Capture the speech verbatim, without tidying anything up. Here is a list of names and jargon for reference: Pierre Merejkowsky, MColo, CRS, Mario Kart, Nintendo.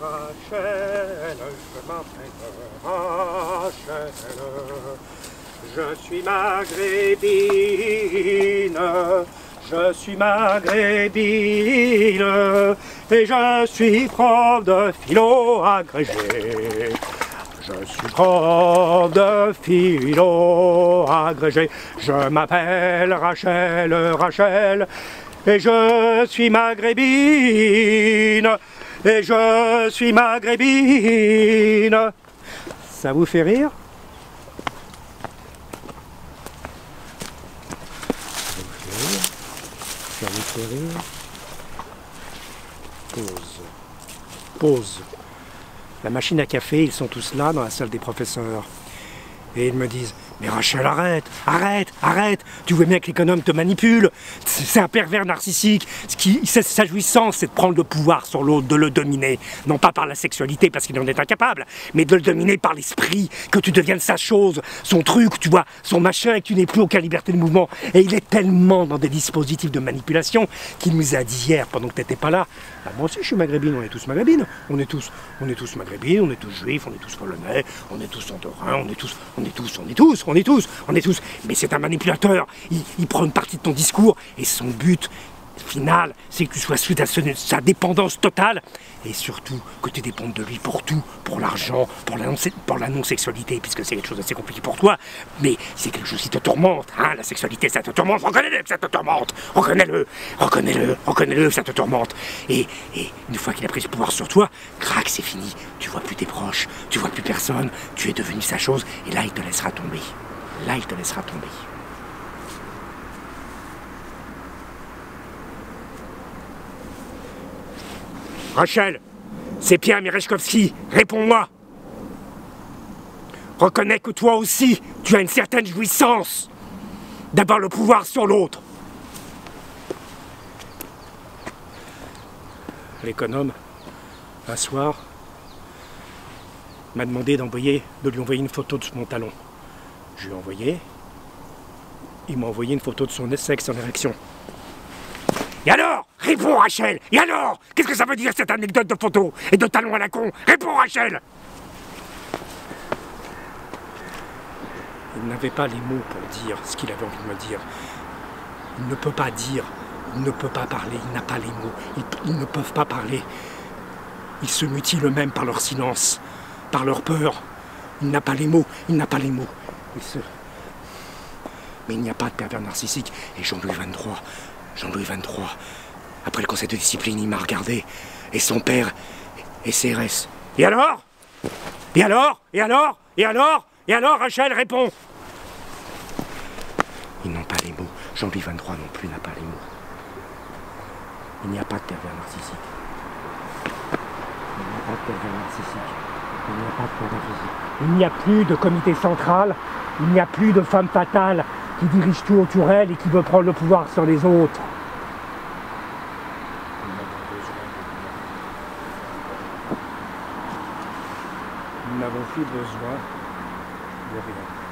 Rachel, je m'appelle Rachel, je suis maghrébine, je suis maghrébine, et je suis prof de philo agrégé. Je suis prof de philo agrégé, je m'appelle Rachel, Rachel, et je suis maghrébine, et je suis maghrébine. Ça vous fait rire? Ça vous fait rire? Ça vous fait rire? Pause. Pause. La machine à café, ils sont tous là dans la salle des professeurs. Et ils me disent, mais Rachel, arrête, arrête, arrête, tu vois bien que l'économe te manipule. C'est un pervers narcissique. Ce qui, sa jouissance, c'est de prendre le pouvoir sur l'autre, de le dominer. Non pas par la sexualité, parce qu'il en est incapable, mais de le dominer par l'esprit, que tu deviennes sa chose, son truc, tu vois, son machin, et que tu n'aies plus aucune liberté de mouvement. Et il est tellement dans des dispositifs de manipulation qu'il nous a dit hier, pendant que tu n'étais pas là, bah, moi aussi je suis maghrébine, on est tous maghrébines, on est tous, on est tous maghrébines, on est tous juifs, on est tous polonais, on est tous andorrains, on est tous, on est tous, on est tous. On est tous, on est tous, mais c'est un manipulateur, il, il prend une partie de ton discours et son but final, c'est que tu sois sous sa dépendance totale et surtout que tu dépendes de lui pour tout, pour l'argent, pour la non-sexualité, puisque c'est quelque chose d'assez compliqué pour toi, mais c'est quelque chose qui te tourmente, hein, la sexualité ça te tourmente, reconnais-le que ça te tourmente, reconnais-le, reconnais-le, reconnais-le que ça te tourmente, et, et une fois qu'il a pris le pouvoir sur toi, crac, c'est fini, tu vois plus tes proches, tu vois plus personne, tu es devenu sa chose, et là il te laissera tomber, là il te laissera tomber. Rachel, c'est Pierre Merejkowsky, réponds-moi. Reconnais que toi aussi, tu as une certaine jouissance d'avoir le pouvoir sur l'autre. L'économe, un soir, m'a demandé d'envoyer, de lui envoyer une photo de mon talon. Je lui ai envoyé, il m'a envoyé une photo de son sexe en érection. Et alors? Réponds Rachel! Et alors? Qu'est-ce que ça veut dire cette anecdote de photo et de talons à la con? Réponds Rachel! Il n'avait pas les mots pour dire ce qu'il avait envie de me dire. Il ne peut pas dire, il ne peut pas parler, il n'a pas les mots, ils, ils ne peuvent pas parler. Ils se mutilent eux-mêmes par leur silence, par leur peur. Il n'a pas les mots, il n'a pas les mots. Il se... Mais il n'y a pas de pervers narcissique. Et Jean-Louis vingt-trois... Jean-Louis vingt-trois, après le conseil de discipline, il m'a regardé, et son père, et C R S. Et alors? Et alors? Et alors? Et alors? Et alors, Rachel, réponds! Ils n'ont pas les mots. Jean-Louis vingt-trois non plus n'a pas les mots. Il n'y a pas de pervers narcissique. Il n'y a pas de pervers narcissique. Il n'y a pas de pervers narcissique. Il n'y a plus de comité central, il n'y a plus de femme fatale qui dirige tout autour d'elle et qui veut prendre le pouvoir sur les autres. Nous n'avons plus besoin de rien.